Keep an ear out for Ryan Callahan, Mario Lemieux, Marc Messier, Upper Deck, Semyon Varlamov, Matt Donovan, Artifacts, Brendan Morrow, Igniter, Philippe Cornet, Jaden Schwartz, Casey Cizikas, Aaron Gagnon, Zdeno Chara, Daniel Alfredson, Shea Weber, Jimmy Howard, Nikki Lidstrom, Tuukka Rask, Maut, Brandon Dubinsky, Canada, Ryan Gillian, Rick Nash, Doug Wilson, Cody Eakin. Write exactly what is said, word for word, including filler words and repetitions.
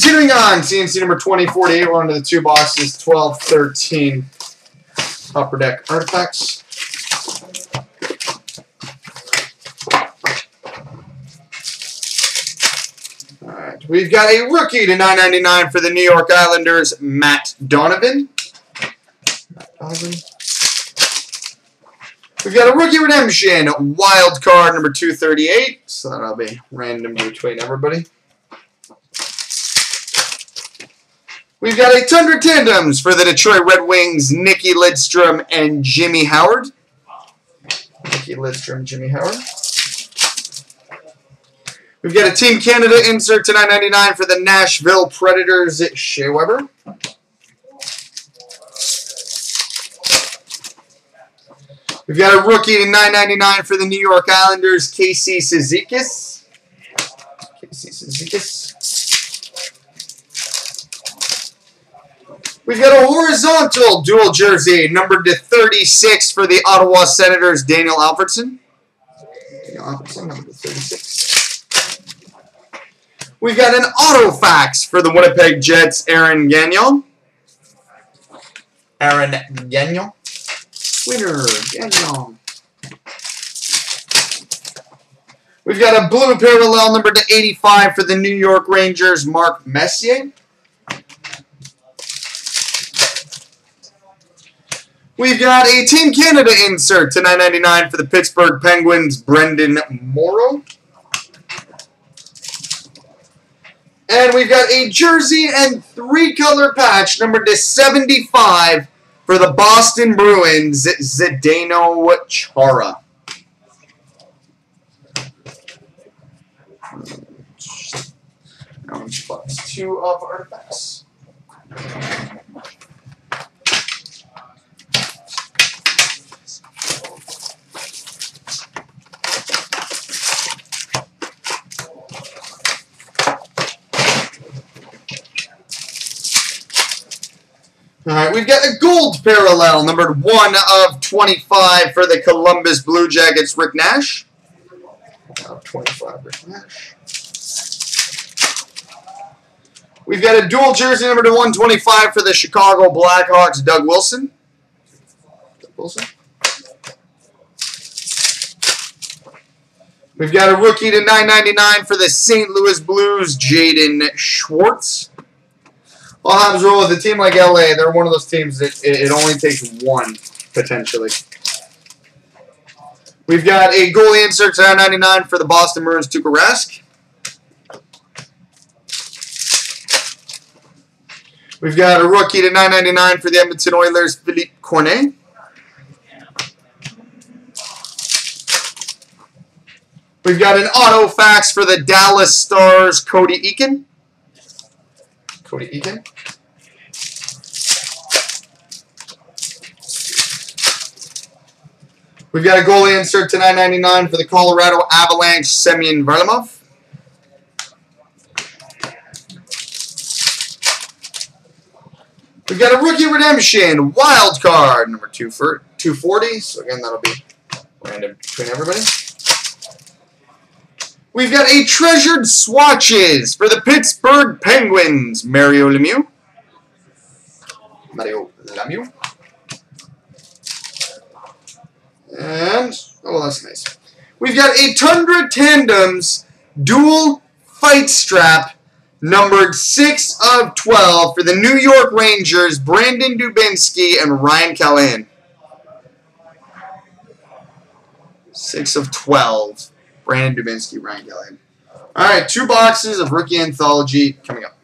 Continuing on, C N C number twenty forty-eight, we're on to the two boxes, twelve thirteen Upper Deck Artifacts. All right, we've got a rookie to nine ninety-nine for the New York Islanders, Matt Donovan. Matt Donovan. We've got a rookie redemption, wild card number two thirty-eight, so that'll be random between everybody. We've got a Tundra Tandems for the Detroit Red Wings, Nikki Lidstrom and Jimmy Howard. Nikki Lidstrom, Jimmy Howard. We've got a Team Canada insert to nine ninety-nine for the Nashville Predators, Shea Weber. We've got a rookie to nine ninety-nine for the New York Islanders, Casey Cizikas. Casey Cizikas. We've got a horizontal dual jersey, numbered to thirty-six for the Ottawa Senators, Daniel Alfredson. Daniel Alfredson, number thirty-six. We've got an Artifacts for the Winnipeg Jets, Aaron Gagnon. Aaron Gagnon. Winner, Gagnon. We've got a blue parallel, number to eighty-five for the New York Rangers, Marc Messier. We've got a Team Canada insert to nine ninety-nine for the Pittsburgh Penguins, Brendan Morrow. And we've got a jersey and three-color patch, numbered to seventy-five for the Boston Bruins, Zdeno Chara. Now it's box two of Artifacts. All right, we've got a gold parallel, numbered one of twenty-five for the Columbus Blue Jackets, Rick Nash. one of twenty-five, Rick Nash. We've got a dual jersey, numbered to one twenty-five for the Chicago Blackhawks, Doug Wilson. Doug Wilson. We've got a rookie to nine ninety-nine for the Saint Louis Blues, Jaden Schwartz. All Habs roll with a team like L A. They're one of those teams that it only takes one, potentially. We've got a goalie insert to nine ninety-nine for the Boston Bruins, Tuukka Rask. We've got a rookie to nine ninety-nine for the Edmonton Oilers, Philippe Cornet. We've got an auto fax for the Dallas Stars, Cody Eakin. Cody Eakin. We've got a goalie insert to nine ninety-nine for the Colorado Avalanche, Semyon Varlamov. We've got a rookie redemption wild card number two for two forty. So again, that'll be random between everybody. We've got a Treasured Swatches for the Pittsburgh Penguins, Mario Lemieux. Mario Lemieux. And, oh, that's nice. We've got a Tundra Tandems Dual Fight Strap, numbered six of twelve for the New York Rangers, Brandon Dubinsky and Ryan Callahan. six of twelve. Brandon Dubinsky, Ryan Gillian. All right, two boxes of Rookie Anthology coming up.